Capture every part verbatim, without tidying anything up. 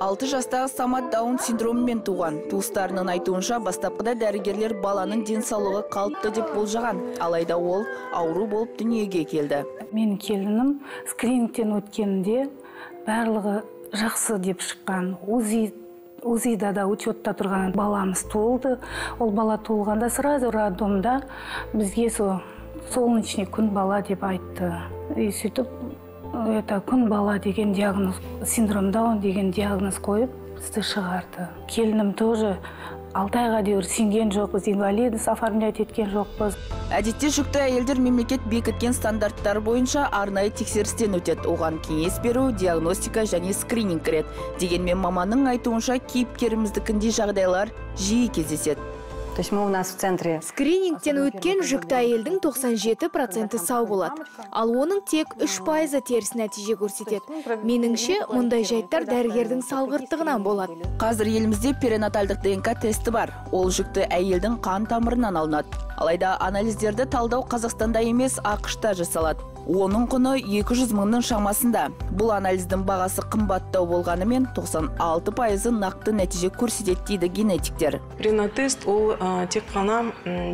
Алты жастағы Самат Даун синдромымен туған. Туыстарының айтуынша бастапқыда дәрігерлер баланың денсаулығы қалыпты деп болжаған. Алайда ол ауру болып дүниеге келді. Мен келінім скринингтен өткенде барлығы жақсы деп шыққан. УЗИ УЗИда да учетта тұрған баламыз толды. Ол бала толғанда сразу роддомда бізге со солнечный күн бала деп айтты. И сөйтіп это күн бала деген диагноз, синдром Даун деген диагноз қойып, бізді шығарды. Келінім тоже алты айға дейін сенген жоқпыз, инвалидность оформлять еткен жоқпыз. Әдетте жүкті әйелдер мемлекет бекіткен стандарттар бойынша арнайы тексерістен өтеді. Оған кеңес беру, диагностика және скрининг кіреді. Дегенмен маманың айтуынша кейіпкеріміздікіндей жағдайлар жиі кездеседі. Скринингтен өткен жүкті әйелдің тоқсан жеті проценті сау болады, ал оның тек үш пайызы теріс нәтиже көрсетеді. Меніңше, мұндай жайттар дәрігердің салғырттығынан болады. Қазір елімізде перинаталдық ДНК тесті бар. Ол жүкті әйелдің қан тамырынан алынады. Алайда анализдерді талдау Қазақстанда емес, ақш-та жасалады. Оның құны екі жүз мыңның шамасында. Бұл анализдің бағасы қымбаттау болғанымен тоқсан алты пайызы нақты нәтиже көрсетеді дейді генетиктер. Пренатест ол тек қана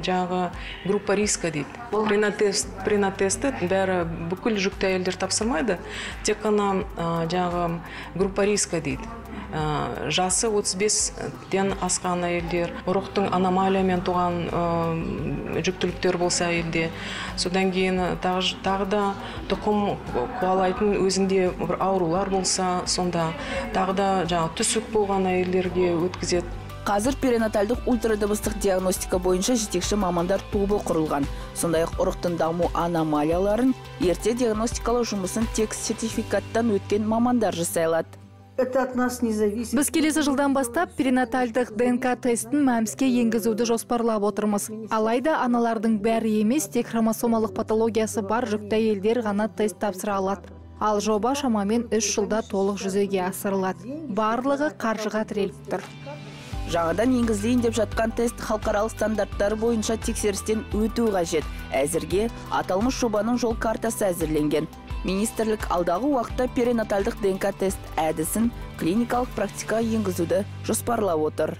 жағы группа риска дейді. Пренатест, пренатесті бәрі бүкіл жүкті әйелдер тапсырмайды, тек қана жағы группа риска дейді. Жасы отыз бестен асқан әйелдер, ұрықтың аномалиямен туған жүктіліктер болса әйелде, содан кейін тағы да тұқым қуалайтын өзінде аурулар болса, сонда тағы да жаңа түсік болған әйелдерге өткізеді. Қазір перинаталдық ультрадыбыстық диагностика бойынша жетекші мамандар тобы құрылған. Сондай-ақ ұрықтың даму аномалияларын ерте диагностикалау жұмысын тек сертификаттан өткен мамандар жасайлады. Біз келесі жылдан бастап перинаталдық ДНК тестін мәмске енгізуді жоспарлап отырмыз. Алайда аналардың бәрі емес, тек хромосомалық патологиясы бар жүкті әйелдер ғана тест тапсыра алады. Ал жоба шамамен үш жылда толық жүзеге асырылады. Барлығы қаржыға тіреліп тұр. Жаңадан енгізейін деп жатқан тест халықаралық стандарттар бойынша тексерістен өту қажет. Әзірге аталмыш жобаның жол картасы әзірленген. Министрлік алдағы уақытта перинаталдық ДНК тест әдісін клиникалық практика енгізуді жоспарлап отыр.